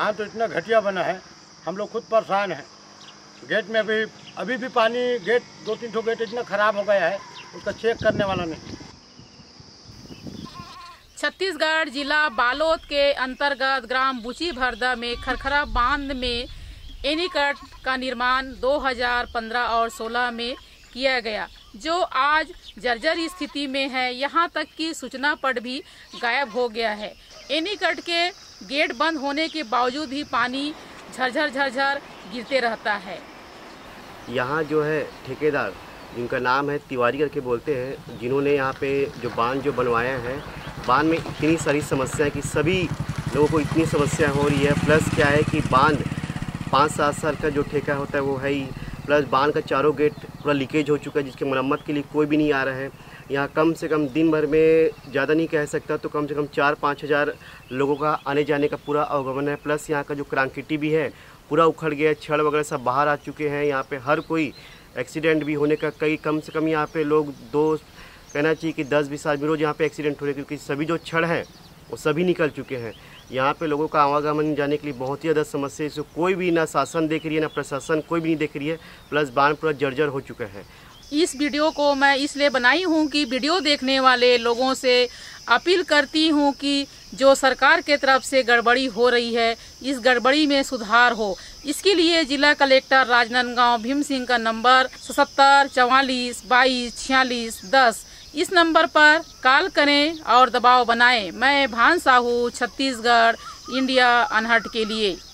बांध तो इतना घटिया बना है, हम लोग खुद परेशान हैं। गेट में भी अभी भी पानी, गेट 2-3 ठो गेट इतना खराब हो गया है, उसका चेक करने वाला नहीं। छत्तीसगढ़ जिला बालोद के अंतर्गत ग्राम बुची भरदा में खरखरा बांध में एनीकट का निर्माण 2015 और 16 में किया गया, जो आज जर्जर स्थिति में है। यहाँ तक कि सूचना पट भी गायब हो गया है। एनीकट के गेट बंद होने के बावजूद भी पानी झरझर गिरते रहता है। यहाँ जो है ठेकेदार, जिनका नाम है तिवारी करके बोलते हैं, जिन्होंने यहाँ पे जो बांध बनवाया है, बांध में इतनी सारी समस्या है कि सभी लोगों को इतनी समस्या हो रही है। प्लस क्या है कि बांध 5-7 साल का जो ठेका होता है वो है ही, प्लस बांध का चारों गेट पूरा लीकेज हो चुका है, जिसकी मरम्मत के लिए कोई भी नहीं आ रहा है। यहाँ कम से कम दिन भर में, ज़्यादा नहीं कह सकता तो कम से कम 4-5 हज़ार लोगों का आने जाने का पूरा आवागमन है। प्लस यहाँ का जो क्रांकिटी भी है पूरा उखड़ गया है, छड़ वगैरह सब बाहर आ चुके हैं। यहाँ पे हर कोई एक्सीडेंट भी होने का, कई कम से कम यहाँ पे लोग कहना चाहिए कि 10-20 आदमी रोज़ यहाँ पे एक्सीडेंट हो रहे, क्योंकि सभी जो छड़ हैं वो सभी निकल चुके हैं। यहाँ पे लोगों का आवागमन जाने के लिए बहुत ही ज़्यादा समस्या है। इसको कोई भी ना शासन देख रही है, ना प्रशासन, कोई भी नहीं देख रही है। प्लस बांध पूरा जर्जर हो चुका है। इस वीडियो को मैं इसलिए बनाई हूँ कि वीडियो देखने वाले लोगों से अपील करती हूँ कि जो सरकार के तरफ से गड़बड़ी हो रही है, इस गड़बड़ी में सुधार हो। इसके लिए जिला कलेक्टर राजनांदगांव भीम सिंह का नंबर 77 44 22 46 10, इस नंबर पर कॉल करें और दबाव बनाएं। मैं भान साहू, छत्तीसगढ़, इंडिया अनहर्ड के लिए।